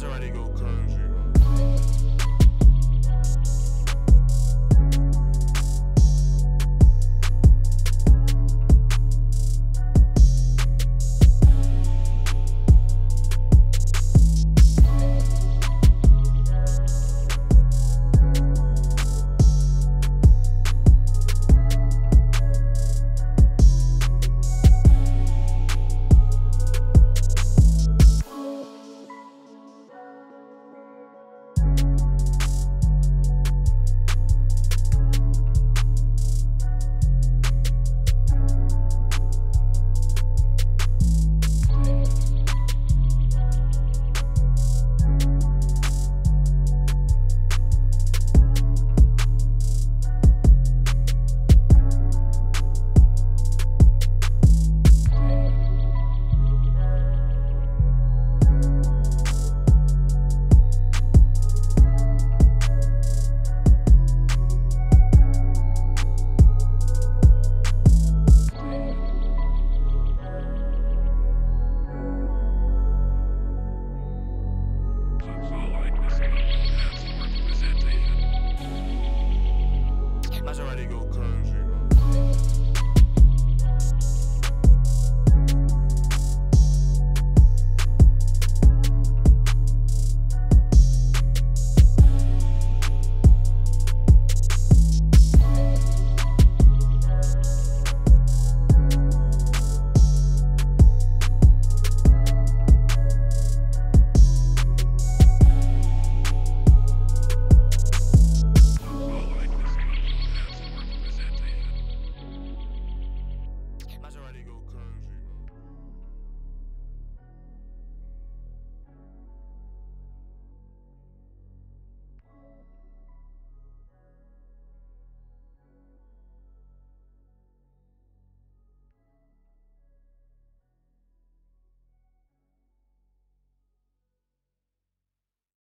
Watch your body go crazy. Thank you.